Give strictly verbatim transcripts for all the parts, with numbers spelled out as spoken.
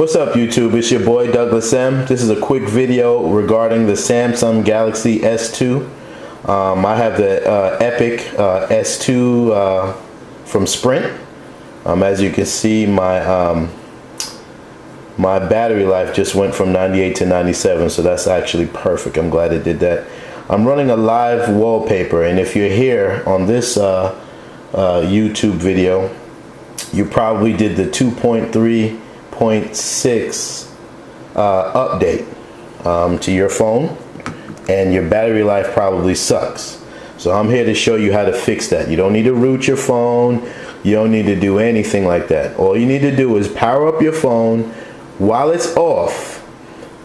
What's up YouTube, it's your boy Douglas M. This is a quick video regarding the Samsung Galaxy S two. Um, I have the uh, Epic uh, S two uh, from Sprint. Um, as you can see, my um, my battery life just went from ninety-eight to ninety-seven, so that's actually perfect. I'm glad it did that. I'm running a live wallpaper, and if you're here on this uh, uh, YouTube video, you probably did the two point three point six uh, update um, to your phone, and your battery life probably sucks. So I'm here to show you how to fix that. You don't need to root your phone, you don't need to do anything like that. All you need to do is power up your phone while it's off.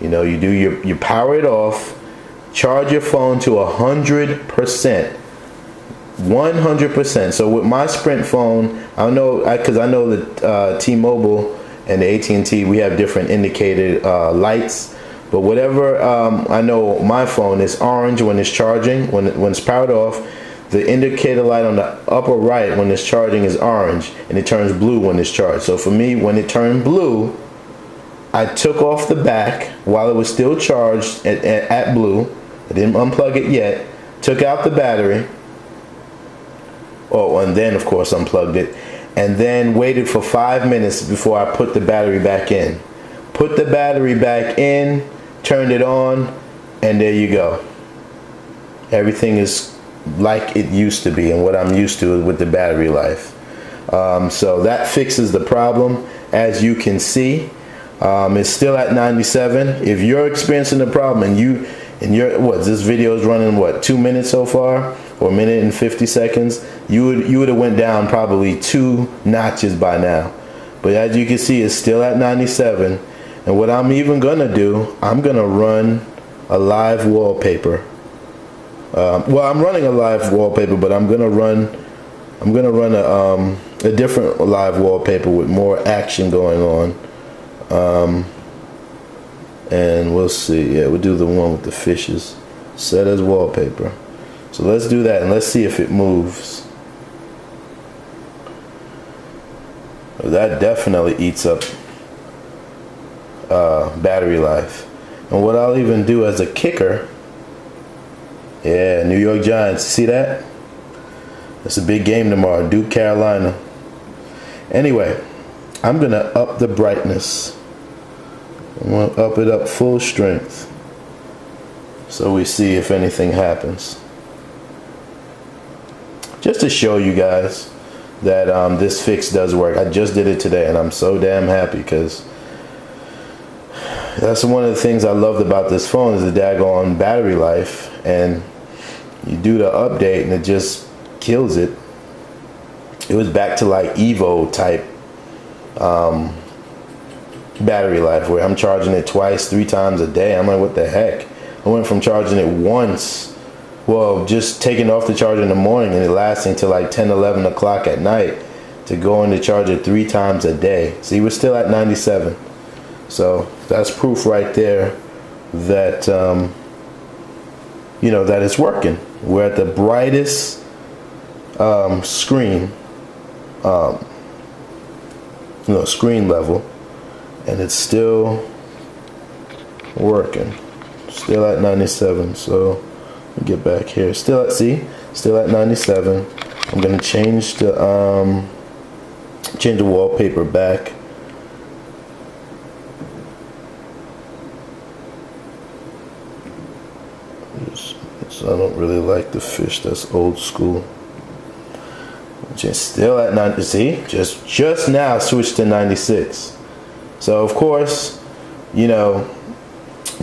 You know, you do your, you power it off, charge your phone to a hundred percent. one hundred percent. So with my Sprint phone, I know, because I, I know that uh, T-Mobile and the A T and T, we have different indicated uh, lights, but whatever um, I know my phone is orange when it's charging, when, when it's powered off. The indicator light on the upper right when it's charging is orange, and it turns blue when it's charged. So for me, when it turned blue, I took off the back while it was still charged at, at, at blue. I didn't unplug it yet, took out the battery, oh, and then of course unplugged it, and then waited for five minutes before I put the battery back in. Put the battery back in, turned it on, and there you go. Everything is like it used to be and what I'm used to with the battery life. Um, so that fixes the problem. As you can see, um, it's still at ninety-seven. If you're experiencing the problem and you and you're, what, this video is running, what, two minutes so far? Or a minute and fifty seconds, you would you would have went down probably two notches by now. But as you can see, it's still at ninety-seven. And what I'm even gonna do, I'm gonna run a live wallpaper. Um, well, I'm running a live wallpaper, but I'm gonna run I'm gonna run a um, a different live wallpaper with more action going on. Um, and we'll see. Yeah, we'll do the one with the fishes. Set as wallpaper. So let's do that and let's see if it moves. That definitely eats up uh, battery life. And what I'll even do as a kicker, yeah, New York Giants, see that? It's a big game tomorrow, Duke, Carolina. Anyway, I'm gonna up the brightness. I'm gonna up it up full strength so we see if anything happens. Just to show you guys that um, this fix does work. I just did it today and I'm so damn happy, because that's one of the things I loved about this phone is the daggone battery life, and you do the update and it just kills it. It was back to like EVO type um, battery life where I'm charging it twice, three times a day. I'm like, what the heck? I went from charging it once, well, just taking off the charger in the morning and it lasting till like ten, eleven o'clock at night, to going to charge it three times a day. See, we're still at ninety-seven. So that's proof right there that, um, you know, that it's working. We're at the brightest um, screen, um, you know, screen level, and it's still working. Still at ninety-seven, so... get back here. Still at see, still at ninety-seven. I'm gonna change the um, change the wallpaper back. So I don't really like the fish. That's old school. Just still at ninety. See, just just now switched to ninety-six. So of course, you know.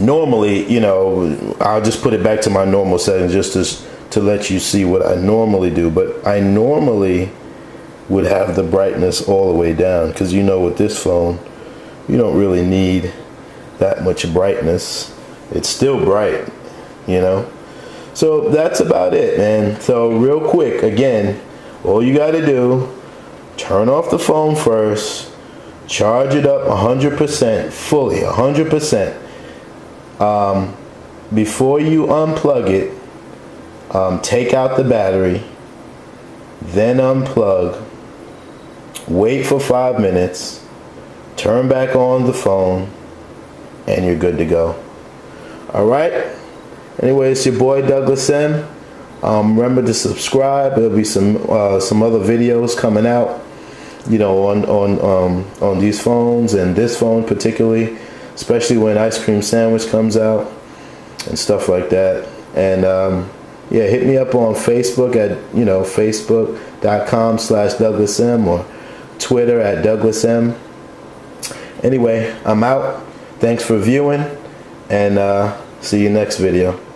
Normally, you know, I'll just put it back to my normal settings just to, to let you see what I normally do. But I normally would have the brightness all the way down, because you know with this phone, you don't really need that much brightness. It's still bright, you know. So that's about it, man. So real quick, again, all you got to do, turn off the phone first, charge it up one hundred percent, fully, one hundred percent. Um, before you unplug it, um, take out the battery, then unplug, wait for five minutes, Turn back on the phone and you're good to go. Alright, anyway, it's your boy Douglas N. Um, remember to subscribe. There'll be some uh, some other videos coming out, you know, on on um, on these phones, and this phone particularly, especially when Ice Cream Sandwich comes out and stuff like that. And um, yeah, hit me up on Facebook at, you know, facebook dot com slash Douglas M, or Twitter at Douglas M. Anyway, I'm out. Thanks for viewing, and uh, see you next video.